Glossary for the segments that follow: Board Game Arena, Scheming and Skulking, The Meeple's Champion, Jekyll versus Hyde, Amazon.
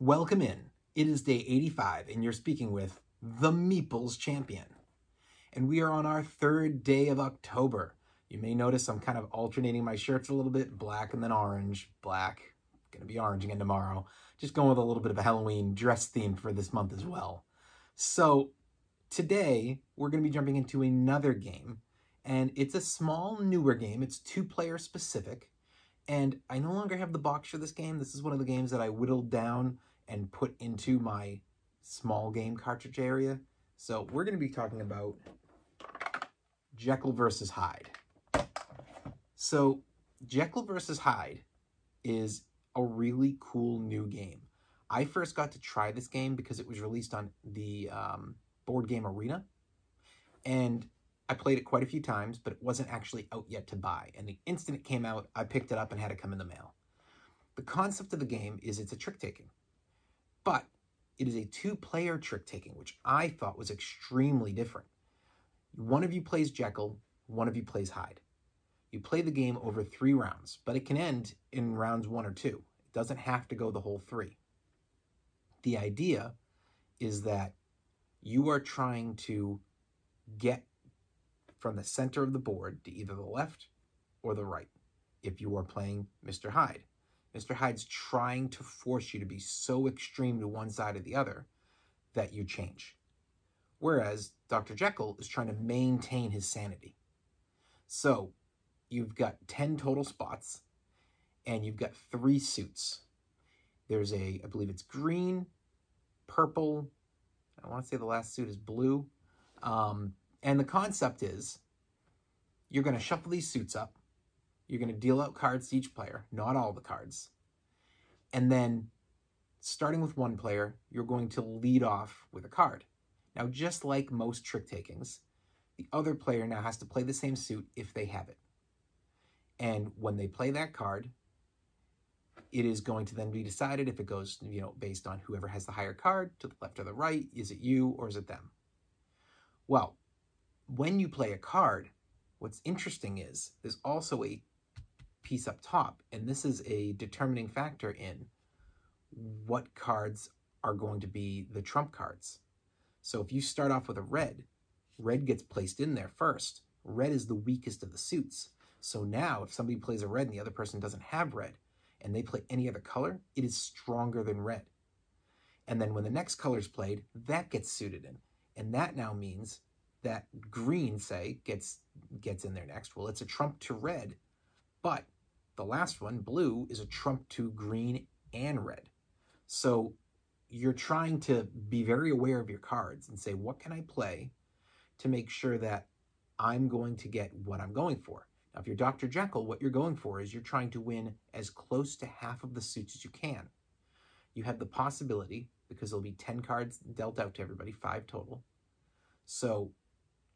Welcome in. It is day 85, and you're speaking with The Meeple's Champion. And we are on our third day of October. You may notice I'm kind of alternating my shirts a little bit, black and then orange. Black, gonna be orange again tomorrow. Just going with a little bit of a Halloween dress theme for this month as well. So today, we're gonna be jumping into another game, and it's a small, newer game. It's two-player specific, and I no longer have the box for this game. This is one of the games that I whittled down and put into my small game cartridge area. So we're gonna be talking about Jekyll versus Hyde. So Jekyll versus Hyde is a really cool new game. I first got to try this game because it was released on the Board Game Arena, and I played it quite a few times, but it wasn't actually out yet to buy. And the instant it came out, I picked it up and had it come in the mail. The concept of the game is it's a trick-taking, but it is a two-player trick-taking, which I thought was extremely different. One of you plays Jekyll, one of you plays Hyde. You play the game over 3 rounds, but it can end in rounds 1 or 2. It doesn't have to go the whole 3. The idea is that you are trying to get from the center of the board to either the left or the right if you are playing Mr. Hyde. Mr. Hyde's trying to force you to be so extreme to one side or the other that you change. Whereas Dr. Jekyll is trying to maintain his sanity. So you've got 10 total spots, and you've got 3 suits. There's a, I believe it's green, purple, I want to say the last suit is blue. And the concept is you're going to shuffle these suits up. You're going to deal out cards to each player, not all the cards. And then, starting with one player, you're going to lead off with a card. Now, just like most trick takings, the other player now has to play the same suit if they have it. And when they play that card, it is going to then be decided if it goes, based on whoever has the higher card, to the left or the right, is it you or is it them? Well, when you play a card, what's interesting is there's also a piece up top, and this is a determining factor in what cards are going to be the trump cards. So if you start off with a red, red gets placed in there first. Red is the weakest of the suits. So now if somebody plays a red and the other person doesn't have red, and they play any other color, it is stronger than red. And then when the next color is played, that gets suited in. And that now means that green, say, gets in there next. Well, it's a trump to red, but the last one, blue, is a trump to green and red. So you're trying to be very aware of your cards and say, what can I play to make sure that I'm going to get what I'm going for? Now, if you're Dr. Jekyll, what you're going for is you're trying to win as close to half of the suits as you can. You have the possibility, because there'll be 10 cards dealt out to everybody, 5 total. So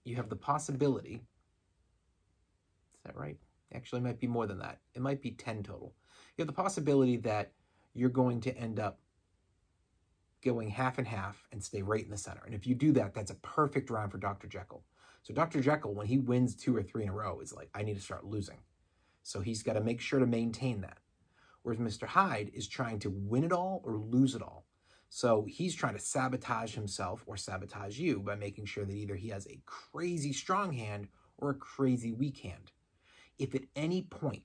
you have the possibility, is that right? Actually, it might be more than that. It might be 10 total. You have the possibility that you're going to end up going half and half and stay right in the center. And if you do that, that's a perfect round for Dr. Jekyll. So Dr. Jekyll, when he wins 2 or 3 in a row, is like, I need to start losing. So he's got to make sure to maintain that. Whereas Mr. Hyde is trying to win it all or lose it all. So he's trying to sabotage himself or sabotage you by making sure that either he has a crazy strong hand or a crazy weak hand. If at any point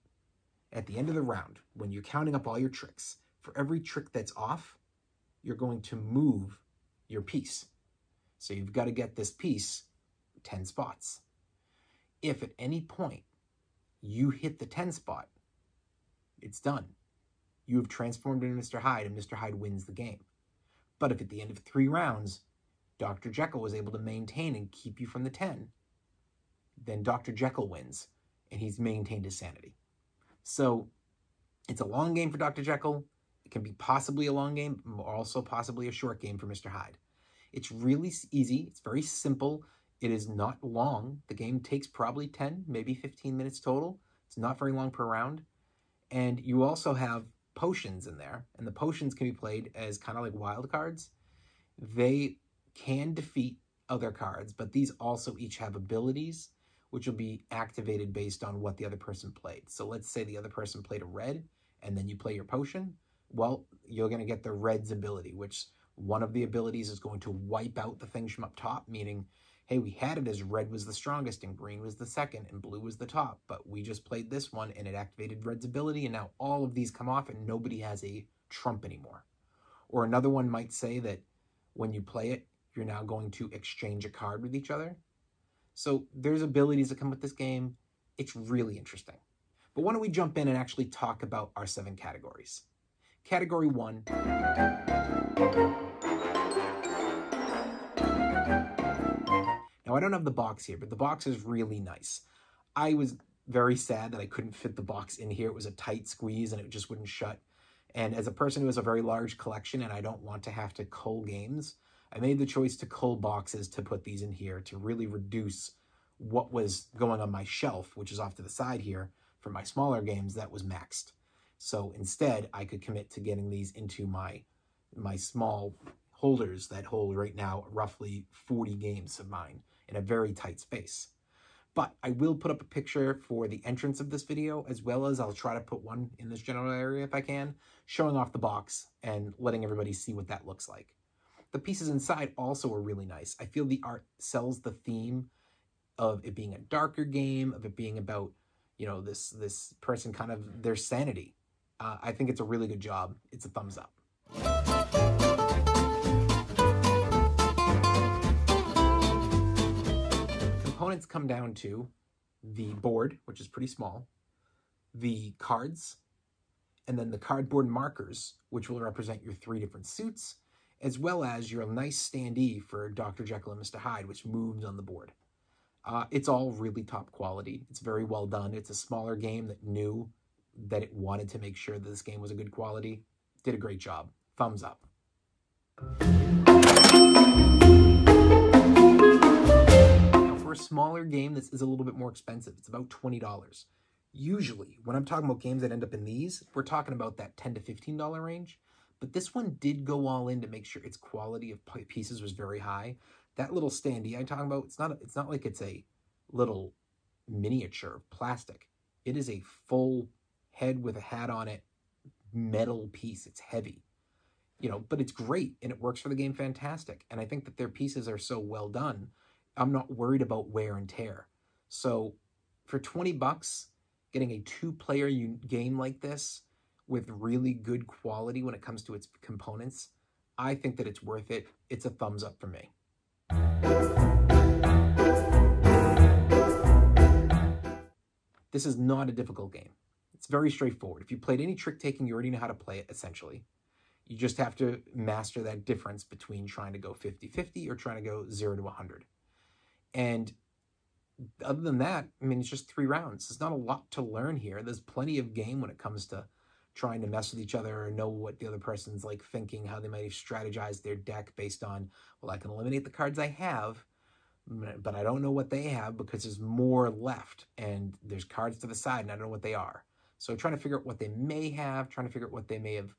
at the end of the round, when you're counting up all your tricks, for every trick that's off, you're going to move your piece. So you've got to get this piece 10 spots. If at any point you hit the 10 spot, it's done. You have transformed into Mr. Hyde, and Mr. Hyde wins the game. But if at the end of 3 rounds, Dr. Jekyll was able to maintain and keep you from the 10, then Dr. Jekyll wins, and he's maintained his sanity. So it's a long game for Dr. Jekyll. It can be possibly a long game, also possibly a short game for Mr. Hyde. It's really easy. It's very simple. It is not long. The game takes probably 10, maybe 15 minutes total. It's not very long per round. And you also have potions in there, and the potions can be played as kind of like wild cards. They can defeat other cards, but these also each have abilities, which will be activated based on what the other person played. So let's say the other person played a red, and then you play your potion. Well, you're going to get the red's ability, which one of the abilities is going to wipe out the things from up top, meaning, hey, we had it as red was the strongest and green was the second and blue was the top, but we just played this one and it activated red's ability, and now all of these come off and nobody has a trump anymore. Or another one might say that when you play it, you're now going to exchange a card with each other. So there's abilities that come with this game. It's really interesting. But why don't we jump in and actually talk about our 7 categories. Category 1. Now, I don't have the box here, but the box is really nice. I was very sad that I couldn't fit the box in here. It was a tight squeeze and it just wouldn't shut. And as a person who has a very large collection and I don't want to have to cull games, I made the choice to cull boxes to put these in here to really reduce what was going on my shelf, which is off to the side here, for my smaller games that was maxed. So instead, I could commit to getting these into my small holders that hold right now roughly 40 games of mine in a very tight space. But I will put up a picture for the entrance of this video, as well as I'll try to put one in this general area if I can, showing off the box and letting everybody see what that looks like. The pieces inside also are really nice. I feel the art sells the theme of it being a darker game, of it being about, you know, this person kind of their sanity. I think it's a really good job. It's a thumbs up. Components come down to the board, which is pretty small, the cards, and then the cardboard markers, which will represent your 3 different suits, as well as your nice standee for Dr. Jekyll and Mr. Hyde, which moves on the board. It's all really top quality. It's very well done. It's a smaller game that knew that it wanted to make sure that this game was a good quality. Did a great job. Thumbs up. Now, for a smaller game, this is a little bit more expensive. It's about $20. Usually, when I'm talking about games that end up in these, we're talking about that $10 to $15 range. But this one did go all in to make sure its quality of pieces was very high. That little standee I'm talking about, it's not like it's a little miniature of plastic. It is a full head with a hat on it, metal piece. It's heavy, you know, but it's great and it works for the game fantastic. And I think that their pieces are so well done, I'm not worried about wear and tear. So for $20, getting a 2-player game like this with really good quality when it comes to its components, I think that it's worth it. It's a thumbs up for me. This is not a difficult game. It's very straightforward. If you played any trick-taking, you already know how to play it, essentially. You just have to master that difference between trying to go 50-50 or trying to go 0 to 100. And other than that, I mean, it's just 3 rounds. There's not a lot to learn here. There's plenty of game when it comes to trying to mess with each other or know what the other person's like thinking, how they might have strategized their deck based on, well, I can eliminate the cards I have, but I don't know what they have because there's more left and there's cards to the side and I don't know what they are. So trying to figure out what they may have, trying to figure out what they may have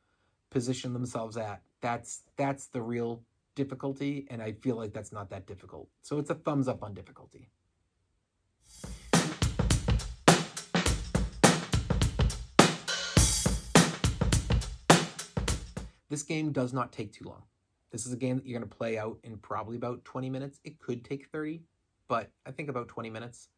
positioned themselves at, that's the real difficulty, and I feel like that's not that difficult. So it's a thumbs up on difficulty. This game does not take too long. This is a game that you're going to play out in probably about 20 minutes. It could take 30, but I think about 20 minutes.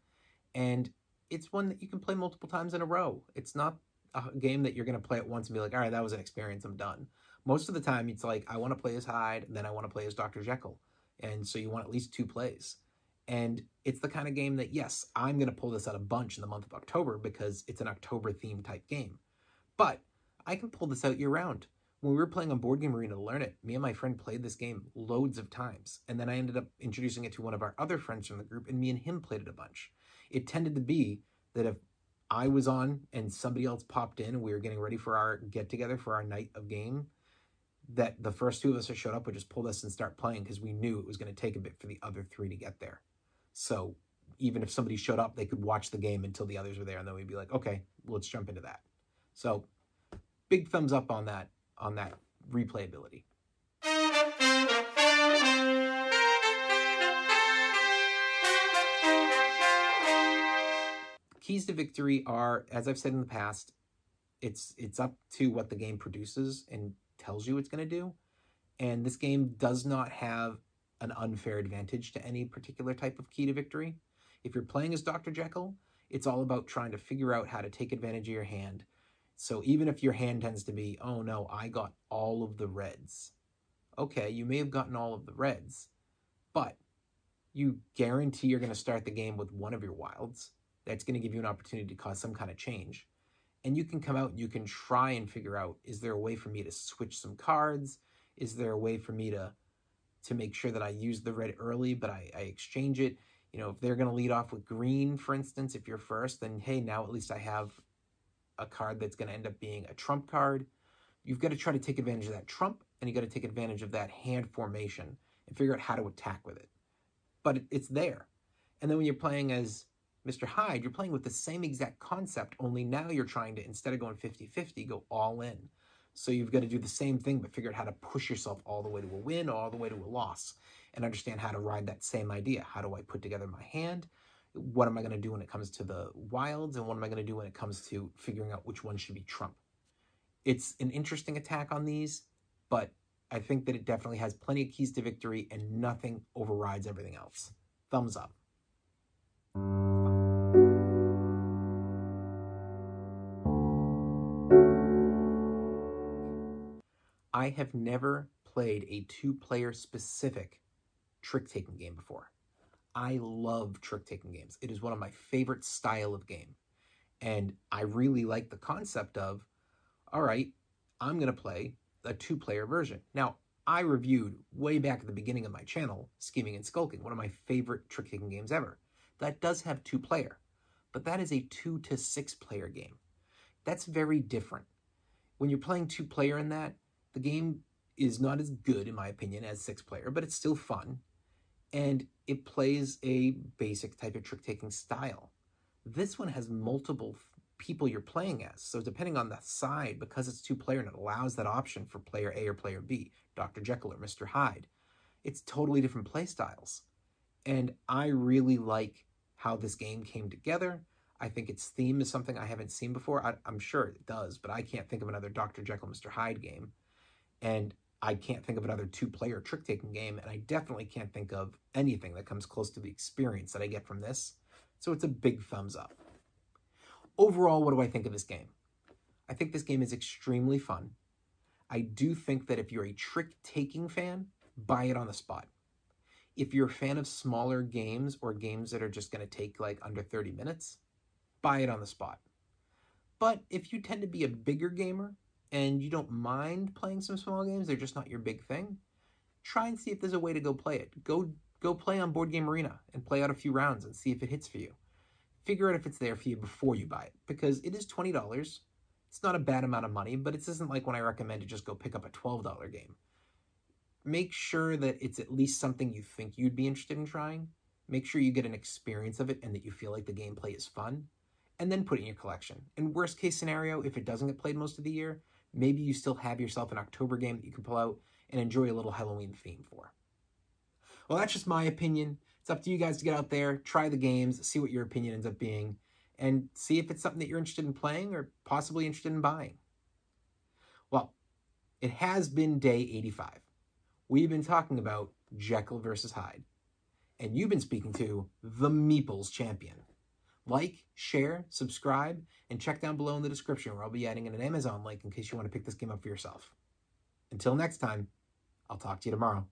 And it's one that you can play multiple times in a row. It's not a game that you're going to play at once and be like, all right, that was an experience, I'm done. Most of the time, it's like, I want to play as Hyde, and then I want to play as Dr. Jekyll. And so you want at least 2 plays. And it's the kind of game that, yes, I'm going to pull this out a bunch in the month of October because it's an October-themed type game. But I can pull this out year-round. When we were playing on Board Game Arena to learn it, me and my friend played this game loads of times, and then I ended up introducing it to one of our other friends from the group, and me and him played it a bunch. It tended to be that if I was on and somebody else popped in and we were getting ready for our get-together for our night of game, that the first 2 of us who showed up would just pull this and start playing because we knew it was going to take a bit for the other 3 to get there. So even if somebody showed up, they could watch the game until the others were there, and then we'd be like, okay, let's jump into that. So big thumbs up on that replayability. Keys to victory are, as I've said in the past, it's up to what the game produces and tells you it's going to do. And this game does not have an unfair advantage to any particular type of key to victory. If you're playing as Dr. Jekyll, it's all about trying to figure out how to take advantage of your hand. So even if your hand tends to be, oh no, I got all of the reds. Okay, you may have gotten all of the reds, but you guarantee you're going to start the game with one of your wilds. That's going to give you an opportunity to cause some kind of change. And you can come out and you can try and figure out, is there a way for me to switch some cards? Is there a way for me to make sure that I use the red early, but I exchange it? You know, if they're going to lead off with green, for instance, if you're first, then hey, now at least I have a card that's going to end up being a trump card. You've got to try to take advantage of that trump, and you've got to take advantage of that hand formation and figure out how to attack with it. But it's there. And then when you're playing as Mr. Hyde, you're playing with the same exact concept, only now you're trying to, instead of going 50-50, go all in. So you've got to do the same thing, but figure out how to push yourself all the way to a win, all the way to a loss, and understand how to ride that same idea. How do I put together my hand? What am I going to do when it comes to the wilds? And what am I going to do when it comes to figuring out which one should be trump? It's an interesting attack on these, but I think that it definitely has plenty of keys to victory and nothing overrides everything else. Thumbs up. I have never played a two-player specific trick-taking game before. I love trick-taking games. It is one of my favorite style of game. And I really like the concept of, all right, I'm going to play a two-player version. Now, I reviewed way back at the beginning of my channel, Scheming and Skulking, one of my favorite trick-taking games ever. That does have two-player, but that is a 2- to 6-player game. That's very different. When you're playing two-player in that, the game is not as good, in my opinion, as 6-player, but it's still fun, and it plays a basic type of trick-taking style. This one has multiple people you're playing as, so depending on the side, because it's 2-player and it allows that option for player A or player B, Dr. Jekyll or Mr. Hyde, it's totally different play styles. And I really like how this game came together. I think its theme is something I haven't seen before. I'm sure it does, but I can't think of another Dr. Jekyll, Mr. Hyde game. And I can't think of another two-player trick-taking game, and I definitely can't think of anything that comes close to the experience that I get from this. So it's a big thumbs up. Overall, what do I think of this game? I think this game is extremely fun. I do think that if you're a trick-taking fan, buy it on the spot. If you're a fan of smaller games or games that are just going to take like under 30 minutes, buy it on the spot. But if you tend to be a bigger gamer, and you don't mind playing some small games, they're just not your big thing, try and see if there's a way to go play it. Go play on Board Game Arena and play out a few rounds and see if it hits for you. Figure out if it's there for you before you buy it, because it is $20. It's not a bad amount of money, but it isn't like when I recommend to just go pick up a $12 game. Make sure that it's at least something you think you'd be interested in trying. Make sure you get an experience of it and that you feel like the gameplay is fun, and then put it in your collection. And worst case scenario, if it doesn't get played most of the year, maybe you still have yourself an October game that you can pull out and enjoy a little Halloween theme for. Well, that's just my opinion. It's up to you guys to get out there, try the games, see what your opinion ends up being, and see if it's something that you're interested in playing or possibly interested in buying. Well, it has been day 85. We've been talking about Jekyll versus Hyde, and you've been speaking to The Meeple's Champion. Like, share, subscribe, and check down below in the description where I'll be adding in an Amazon link in case you want to pick this game up for yourself. Until next time, I'll talk to you tomorrow.